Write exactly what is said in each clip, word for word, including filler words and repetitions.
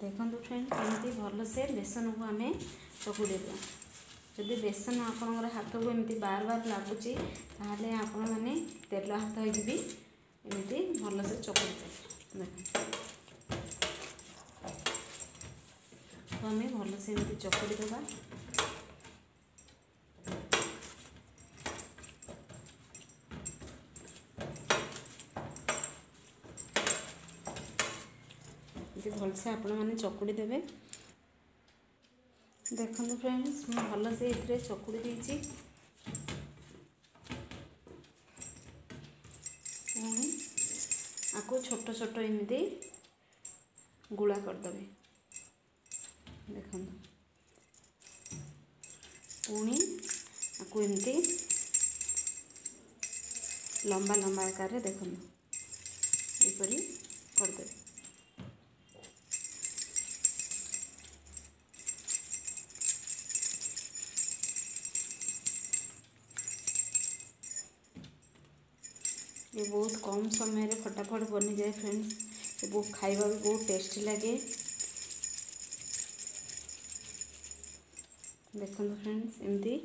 देखो फ्रेंड कमी भल से बेसन को आम चकुड़ेबा जदि बेसन आपणकर हाथ को एमती बार बार लगुच आपण मैंने तेल हाथ हो भल से चकुड़ी तो आम भल से एमती चकुड़ी दबा भलसे आपण मैंने चकुड़ी देवे। देखो फ्रेंड्स भल से ये चकुड़ी देती आपको छोट छोट एमती गुला करदे। देखो पुणी आपको एमती लंबा लंबा आकार देखो यहपरी करदे। ये बहुत कम समय रे फटाफट बनी जाए फ्रेंड्स, ये बहुत खाइबा भी बहुत टेस्टी लगे। देखो फ्रेंड्स एमती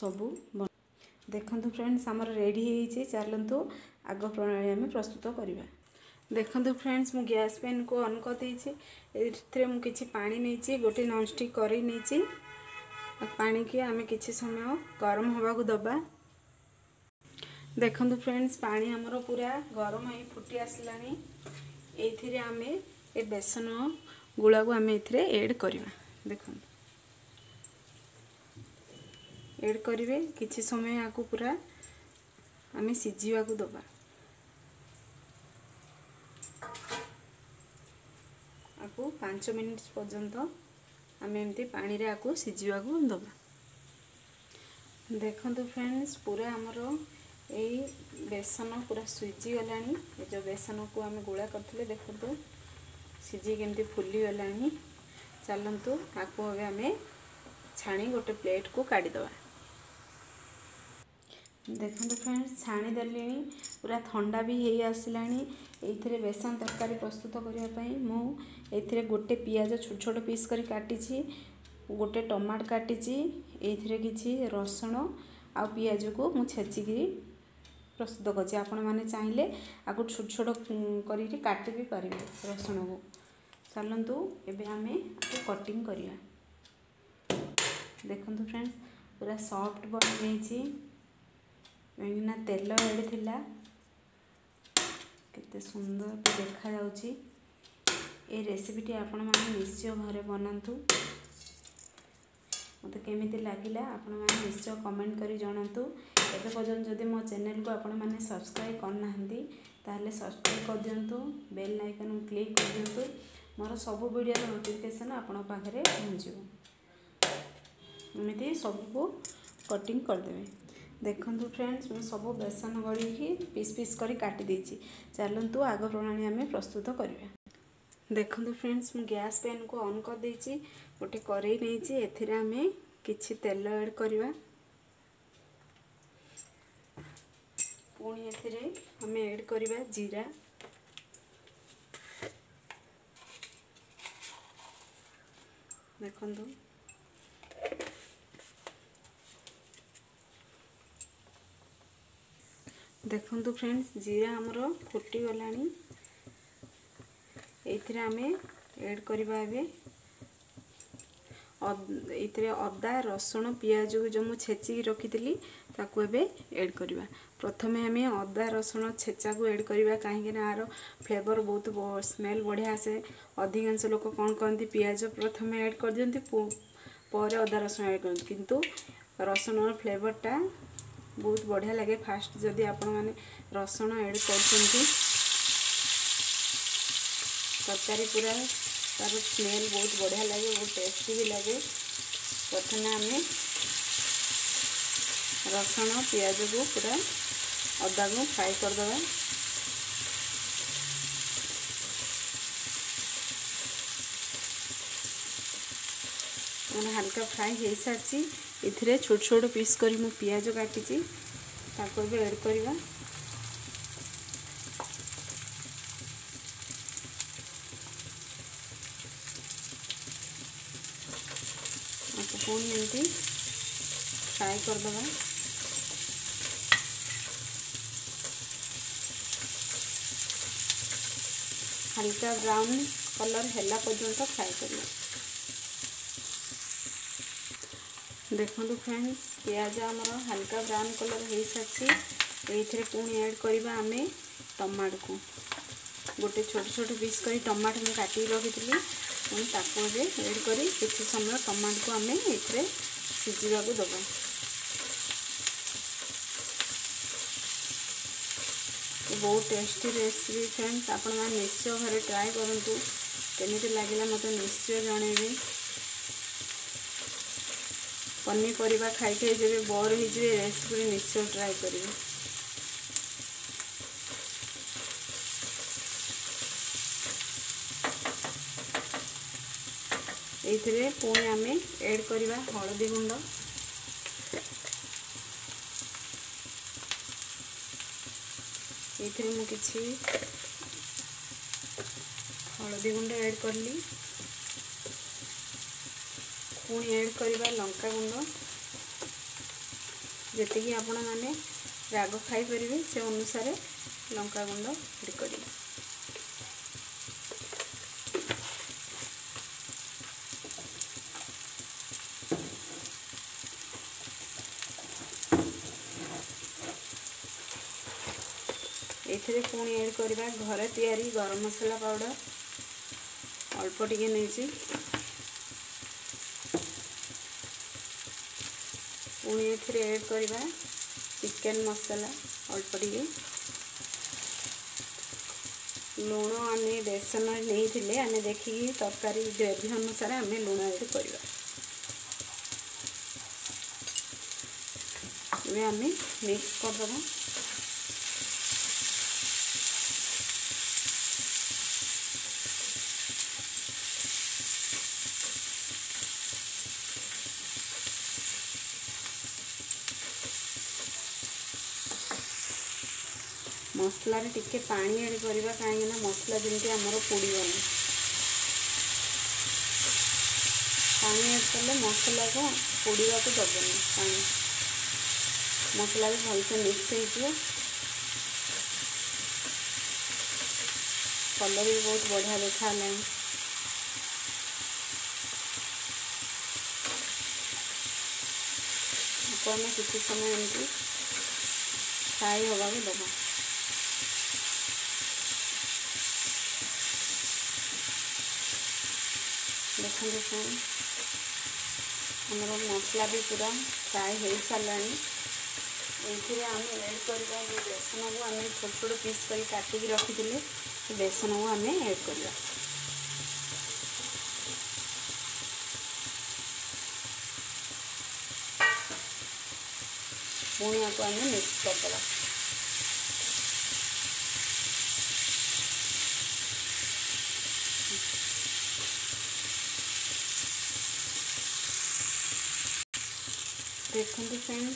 सबू बन। देखो फ्रेंड्स आमर रेडी होइछि, चलंतु आग प्रणाली आम प्रस्तुत करवा। देखो फ्रेंड्स मु गैस पैन को ऑन कर देछि, एथिरे मु किछि पानी नैछि, गोटे नॉनस्टिक करी नैछि, पानी के आम किछि समय गरम होबा को दबा। देखो फ्रेंड्स पानी हमरो पूरा गरम हो फुटी आसलानी, एथिरे आमे ए बेसन गुला को आमे एथिरे ऐड करवा। देखो ऐड करिवे किछि समय आकु पूरा आमे सिझीवा को दबा। आकु पाँच मिनट पर्यंत आमे एमती पानी रे आकु सिझीवा को दबा। देखो फ्रेंड्स पूरा हमरो यही बेसन पूरा सिझी गला, जो बेसन को आम गोला करते देखो सिझी केमती फुली गला। चलतु आपको हम आम छाणी गोटे प्लेट को काढ़ीदे। देखो फ्रेंड्स छाणीदे पूरा थंडा भी हो आसला। ये बेसन तरकारी प्रस्तुत करने मुझे गोटे पियाज छोट छोट पीस कर काटी, गोटे टमाटर काटी, ये किसी रसुण आ पियाज को मुझे छेचिक प्रस्तुत करछी। आपण माने चाहिए आपको छोट छोट करी काटी भी पारे रसुण को। चलतु एबे आमे कटिंग करिया। देखो फ्रेंड्स पूरा सॉफ्ट बनी कहीं तेल एड थिला केते सुंदर देखा जाउची। ए रेसिपीटी आपण माने निश्चय घरे बनांतु, मत केमी लगिला आपण माने निश्चय कमेंट करी जणांतु। एबे पर्यंत जदि मो चैनल को आपण माने सब्सक्राइब करना हंदी ताले सब्सक्राइब कर दियंतु, बेल आइकन क्लिक कर दियंतु, मोर सब वीडियो रो नोटिफिकेशन आपण पाखरे पहुंचीबो। एमिति सब को कटिंग कर देबे। देखंतु फ्रेंड्स मो सब बेसन गड़ी की पीस पीस करी काटी देछि। चलंतु आग प्रणाली आमे प्रस्तुत करबा। देखो फ्रेंड्स मु गैस पैन को ऑन कर देछि, गोटे कड़ाई नहींछि, एथिरे आमे किछि तेल ऐड करवा। पुणी एथिरे आमे ऐड करवा जीरा, देखो देखो फ्रेंड्स जीरा हमरो फुटी गलानी, ये आम एड करवा ये अदा रसुण पियाज को जो मुझे छेचिक रखी थी ताकू एड करवा। प्रथमे आम अदा रसुण छेचा को एड करवा कहीं आर फ्लेवर बहुत स्मेल बढ़िया आसे। अधिकांश लोक कौन कहते पियाज प्रथम एड कर दिखती पर अदा रसुण एड करते, किंतु रसुण फ्लेवरटा बहुत बढ़िया लगे फास्ट जदि आपण मैंने रसुण एड कर। तरकारी पूरा तार स्मेल बहुत बढ़िया लगे, बहुत टेस्टी भी लगे। प्रथमे आम रसुण प्याज को पूरा अदा को फ्राई करदे। मैंने हल्का फ्राई हो सारी ये छोट छोट पीस कर प्याज काटी भी एड करवा। एक स्पून मेथी फ्राई कर देगा। हल्का ब्राउन कलर हैला पर्यंत फ्राई कर। देखो फ्रेंड्स प्याज आमर हल्का ब्राउन कलर हो सारी पुणी ऐड करवा आम टमाटो को गोटे छोट छोट पीस कर टमाटो मुझे काटिक रखी पुणी एड कर किसी समय टमाटो को आम ये सीझा दबा। बहुत टेस्टी रेसिपी फ्रेंड्स आपण मैंने निश्चय घरे ट्राए करूँ केमी लगे मत निश्चय जन पनीपरिया खाई खाई जब बोर हो रेसिपी निश्चय ट्राए करेंगे। ये पुणी आम एड करवा हलदी गुंड ये मुझे हलदी गुंड ऐड करली पुणी ऐड करवा लंका गुंड जी आप राग खाईपरि से अनुसार लंका गुंड ऐड कर पुणी ऐड करवा घरे तैयारी गरम मसाला पाउडर अल्प टिके नहीं पुणी एड करवा चिकन मसाला अल्प टिके लुण आने बेसन नहीं आने देखी तरकारी ग्रेवी अनुसार आम लुण ऐड करवा आम मिक्स करदबा। मसला रे टिके पानी ऐड करवा कहीं मसला जमी आमर पोड़न पानी ऐड कले मसला को पोड़ा को दबन पानी मसला भी भलसे मिक्स हो कलर भी बहुत बढ़िया देखा कौन किसी समय एमती फ्राई होगा भी दबा। देखो हमरो मसला भी पूरा फ्राई हो सारा ये आम एड करवा बेसन को आम छोट छोट पीस कर काटिक रखीदे बेसन को आम एड करवा। पुणी आपको आम मिक्स करदे देखते फ्रेंड्स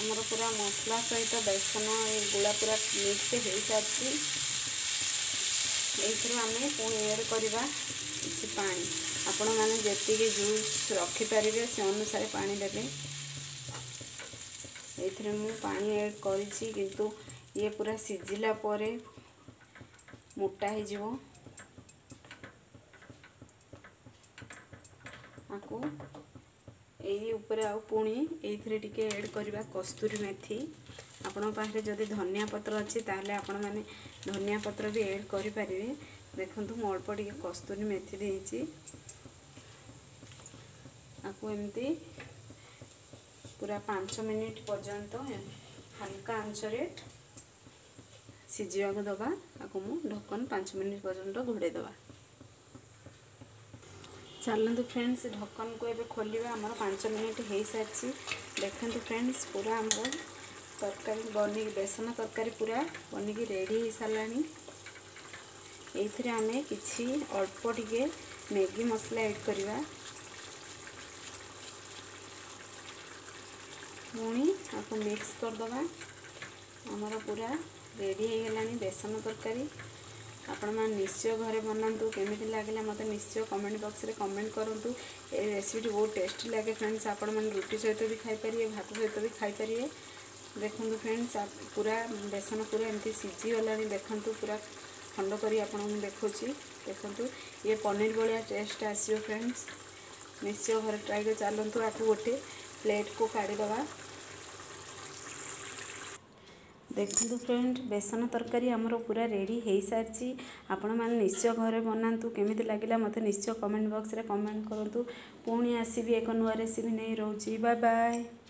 आमर पूरा मसला सहित बेसन ये गुला पूरा मिक्स हो सारी ये पुणी एड करवा किसी पानी आपण मैंने जी जूस रखिपारे से अनुसार पानी देते ये मुझे एड कर ये पूरा सीझिला मोटा हो यही पुणी ये ऐड करवा कस्तूरी मेथी आपण पाखे जदि धनिया पत्र अच्छे ताहले आपण माने धनिया पत्र भी ऐड करें। देखूँ अल्प टिके कस्तूरी मेथी देती एमती पूरा पाँच मिनिट पर्यंत हल्का आंचरे सीझाक दबा मु ढक्कन पाँच मिनिट पर्यंत घोड़े दबा। चलते फ्रेंड्स ढक्कन को ये खोलिए आमर पाँच मिनिट हो सारी देखते फ्रेंड्स पूरा आम तरकारी बन बेसन तरकारी पूरा बनिक रेडी हो सारा ये आम कि अल्प टिके मैगी मसला ऐड करवा पुणी आपको मिक्स करदबा आमर पूरा रेडी हो गलानी बेसन तरकारी आपश्चय घर बनातु केमी लगे मतलब निश्चय कमेंट बॉक्स में कमेंट करूँ। ये रेसिपी बहुत टेस्टी लगे फ्रेंड्स, आप रुटी सहित भी खाईपर भात सहित भी खाईपर। देखो फ्रेंड्स पूरा बेसन पूरा एमती सीझीगला देखु पूरा खंड कर देखु देखु ये पनीर भाया टेस्ट आसो फ्रेंड्स। निश्चय घर ट्राई कर चलतु। आपको गोटे प्लेट को काढ़ीदे। देखु फ्रेंड बेसन तरकारी आमर पूरा रेडी हो सारी। आपण मैंने निश्चय घर बनातु केमी लगे मत निश्चय कमेंट बॉक्स रे कमेंट करूँ। पुणी आसबि एक नुआ रेसिपी नहीं। रोची बाय बाय।